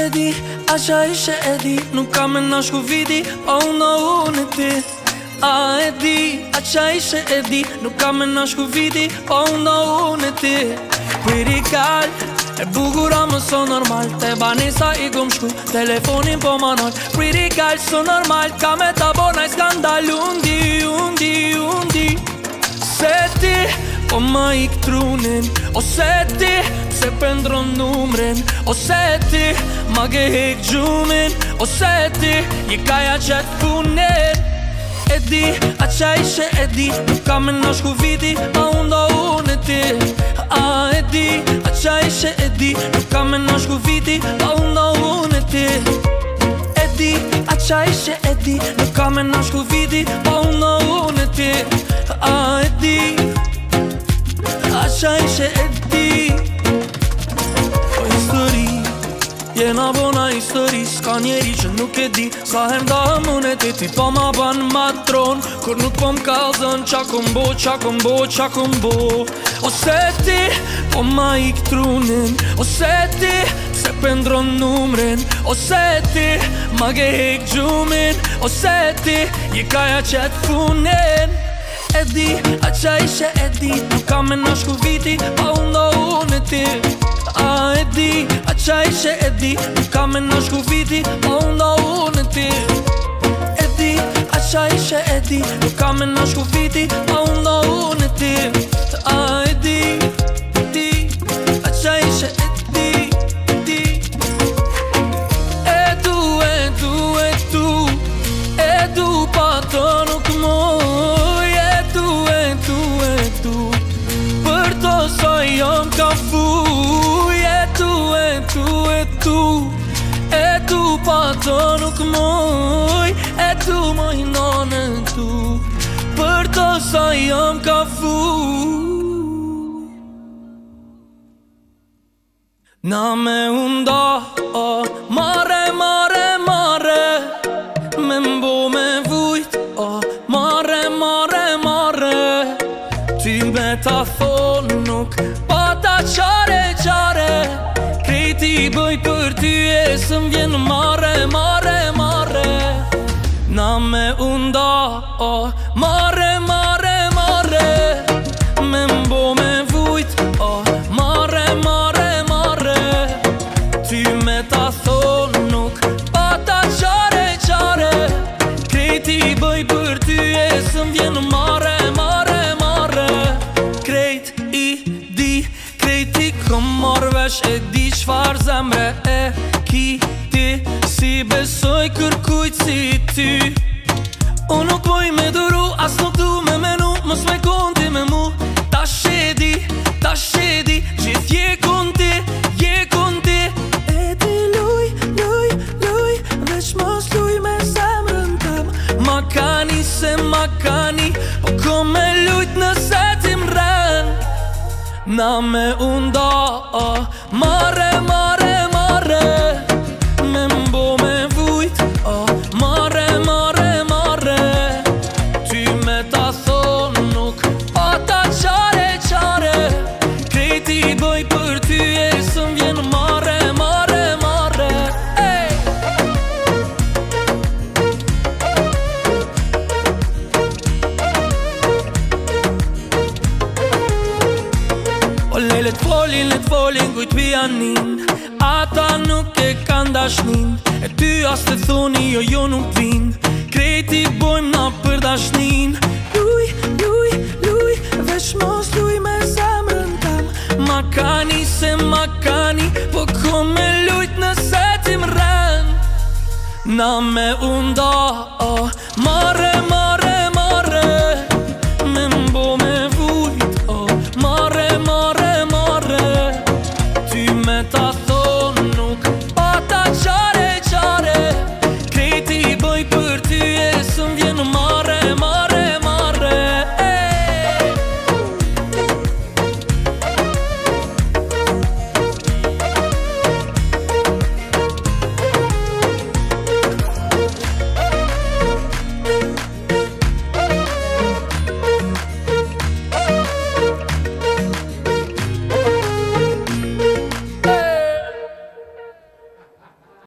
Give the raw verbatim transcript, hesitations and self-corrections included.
e di, aqa ishe e di, nuk ka me nashku vidi, pa unë unë e ti. A e di, aqa ishe e di, nuk ka me nashku vidi, pa unë unë e ti. Piri kall, e bugura më so normal, te banisa i gum shku, telefonin po manal. Piri kall, so normal, ka me tabona i skandal. Undi, undi, undi, se ti o ma i këtrunin, ose ti pse pëndron numrin, ose ti ma gehik gjumin, ose ti je kaja që t'punin. E di, a qa ishe e di, nuk ka me nashku vidi, ma unda unë e ti. A e di, a qa ishe e di, nuk ka me nashku vidi, ma unda unë e ti. E di, a qa ishe e di, nuk ka me nashku vidi, ma unda unë e ti. A e di, aqa ishe e di. O histori, jena bona histori, s'ka njeri që nuk e di, sa hem da mënet e ti pa ma ban matron, kur nuk po m'kazën, qa kumbo, qa kumbo, qa kumbo. Ose ti, po ma i këtrunin, ose ti, pse pëndron numrin, ose ti, ma gehik gjumin, ose ti, je kaja që t'funin. E di, a qa ishe e di, nuk ka me nashku viti, pa unë unë e ti. A e di, a qa ishe e di, nuk ka me nashku viti, pa unë unë e ti. E di, a qa ishe e di, nuk ka me nashku viti, pa unë unë e ti. A e di, di, a qa ishe e di, di. E du, e du, e du, e du pa të nuk mund. Jom ka fuj, e tu, e tu, e tu, e tu pa të nuk muj, e tu mojnon e tu, për të sa jom ka fuj. Na me unda, oh, mare, mare, mare, me mbo me vujt, oh, mare, mare, mare, ty me ta thon nuk pata qare, qare, krejti bëj për ty e së m'vjen mare, mare, mare. Na me unda, oh, mare, mare, mare, me mbo me vujt, oh, mare, mare, mare, ty me ta thon nuk pata qare, qare, krejti bëj për ty e së m'vjen mare, mare. Marvesh e di qfar zemre e ki ti, si besoj kërkujt si ty. Unë nuk poj me duru, as nuk du me menu, mos me konti me mu. Ta shedi, ta shedi, gjith je konti, je konti. E ti luj, luj, luj, veç mos luj me zemrën tëm. Makani se makani, po ko me lujt nëse tim ren. Na me unda, oh, mare, mare, mare, me mbo me vujt, oh, mare, mare, mare, ty me ta thon nuk pata qare, qare, krejti bëj për ty e së m'vjen mare, mare, mare. Hey! Le t'folin, le t'folin, kujt pianin, ata nuk e kan dashnin, e ty as të thoni, jo jo nuk t'vin, krejti bojmë na për dashnin. Luj, luj, luj, vesh mos luj me zemrën tam. Makani se makani, po ko me lujt nëse tim ren. Na me unda, oh, mare.